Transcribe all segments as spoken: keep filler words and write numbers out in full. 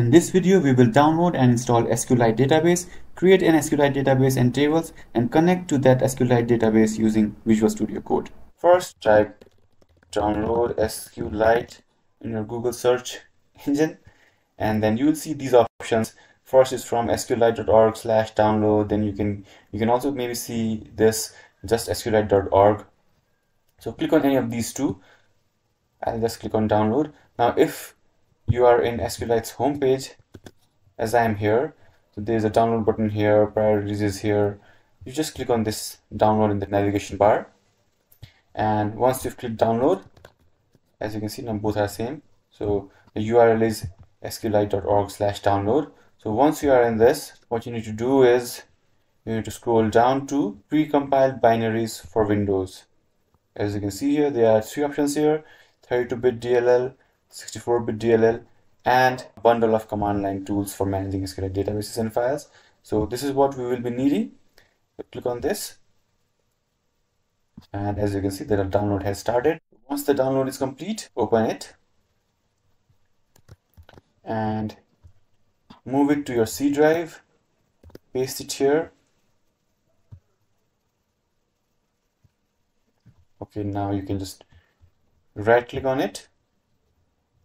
In this video, we will download and install SQLite database, create an SQLite database and tables, and connect to that SQLite database using Visual Studio Code. First, type download SQLite in your Google search engine, and then you will see these options. First is from S Q lite dot org slash download. Then you can you can also maybe see this just S Q lite dot org. So click on any of these two. I'll just click on download. Now, if you are in SQLite's homepage, as I am here, so there's a download button here, priorities is here. You just click on this download in the navigation bar, and once you've clicked download, as you can see now both are same. So the U R L is S Q lite dot org slash download. So once you are in this, what you need to do is you need to scroll down to precompiled binaries for Windows. As you can see here, there are three options here: thirty-two bit D L L, sixty-four bit D L L, and a bundle of command line tools for managing SQLite databases and files. So this is what we will be needing. So click on this, and as you can see, the download has started. Once the download is complete, open it and move it to your C drive, paste it here. Okay, now you can just right click on it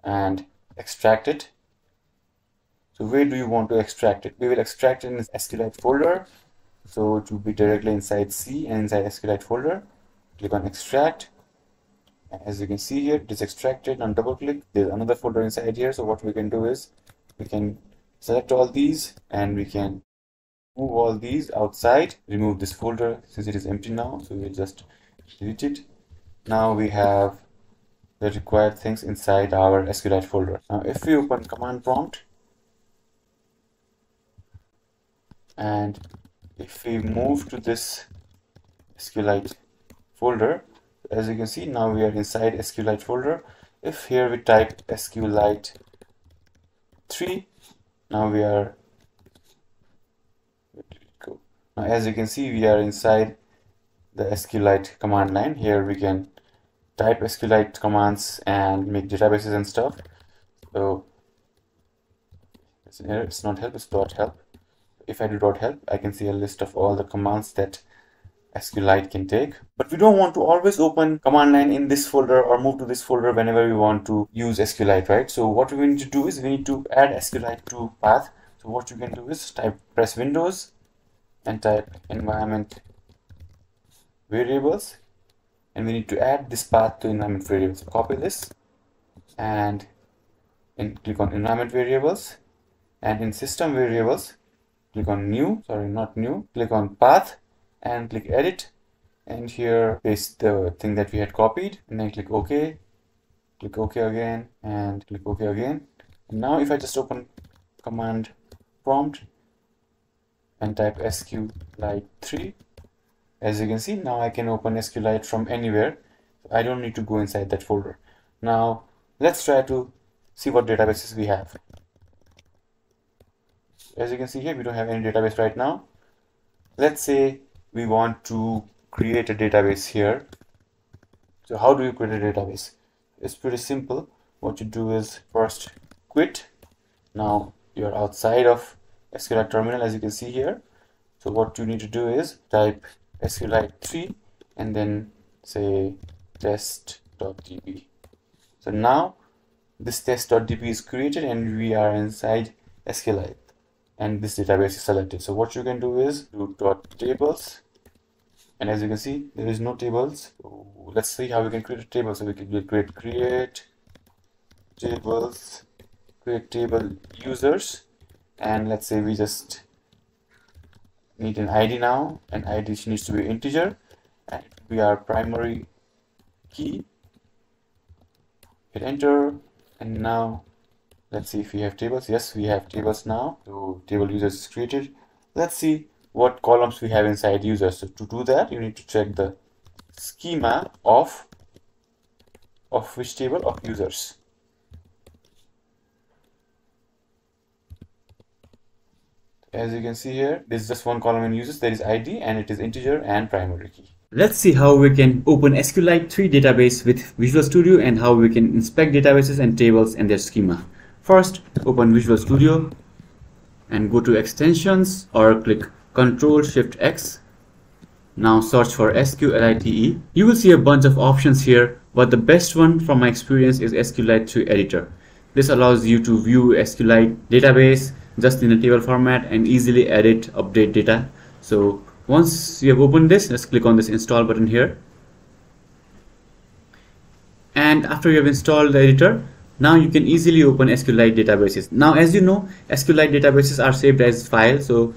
and extract it. So where do you want to extract it? We will extract it in SQLite folder, so it will be directly inside C and inside SQLite folder. Click on extract, and as you can see here, it is extracted. On double click, there's another folder inside here. So what we can do is we can select all these and we can move all these outside, remove this folder since it is empty now, so we'll just delete it. Now we have the required things inside our SQLite folder. Now if we open command prompt, and if we move to this SQLite folder, as you can see now we are inside SQLite folder. If here we type S Q lite three, now we are, where did it go? Now as you can see, we are inside the SQLite command line. Here we can type SQLite commands and make databases and stuff. So it's, an error. It's not help, it's dot help. If I do dot help, I can see a list of all the commands that SQLite can take. But we don't want to always open command line in this folder or move to this folder whenever we want to use SQLite, right? So what we need to do is we need to add SQLite to path. So what you can do is type press Windows and type environment variables. And we need to add this path to environment variables. So copy this and, and click on environment variables, and in system variables click on new, sorry not new, click on path and click edit, and here paste the thing that we had copied, and then click OK, click OK again, and click OK again. And now if I just open command prompt and type S Q lite three, as you can see, now I can open SQLite from anywhere. I don't need to go inside that folder. Now let's try to see what databases we have. As you can see here, we don't have any database right now. Let's say we want to create a database here. So how do you create a database? It's pretty simple. What you do is first quit. Now you're outside of SQLite terminal, as you can see here. So what you need to do is type S Q lite three and then say test dot d b. So now this test dot d b is created and we are inside SQLite and this database is selected. So what you can do is do dot tables, and as you can see there is no tables. So let's see how we can create a table. So we can create create tables, create table users, and let's say we just need an I D now, and I D needs to be integer, and we are primary key. Hit enter, and now let's see if we have tables. Yes, we have tables now. So table users is created. Let's see what columns we have inside users. So to do that, you need to check the schema of of which table of users. As you can see here, there's just one column in users. There is I D, and it is integer and primary key. Let's see how we can open SQLite three database with Visual Studio and how we can inspect databases and tables and their schema. First, open Visual Studio and go to Extensions or click Control Shift X. Now search for S Q L I T E. You will see a bunch of options here, but the best one from my experience is S Q Lite three editor. This allows you to view SQLite database just in a table format and easily edit, update data. So once you have opened this, let's click on this install button here. And after you have installed the editor, now you can easily open SQLite databases. Now, as you know, SQLite databases are saved as files. So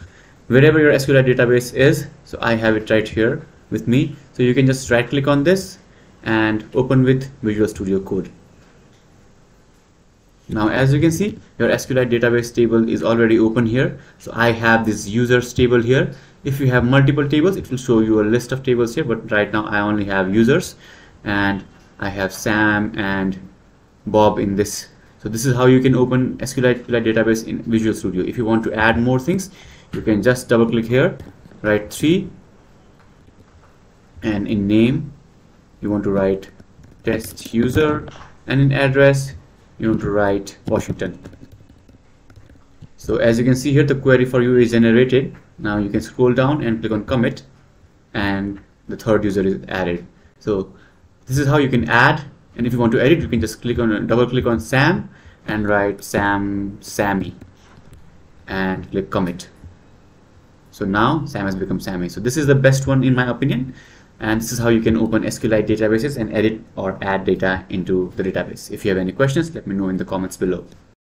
wherever your SQLite database is, so I have it right here with me. So you can just right click on this and open with Visual Studio Code. Now, as you can see, your SQLite database table is already open here. So I have this users table here. If you have multiple tables, it will show you a list of tables here, but right now I only have users, and I have Sam and Bob in this. So this is how you can open SQLite database in Visual Studio. If you want to add more things, you can just double click here, write three, and in name you want to write test user, and in address you want to write Washington. So as you can see here, the query for you is generated. Now you can scroll down and click on commit, and the third user is added. So this is how you can add. And if you want to edit, you can just click on double click on Sam and write Sam Sammy and click commit. So now Sam has become Sammy. So this is the best one in my opinion, and this is how you can open SQLite databases and edit or add data into the database. If you have any questions, let me know in the comments below.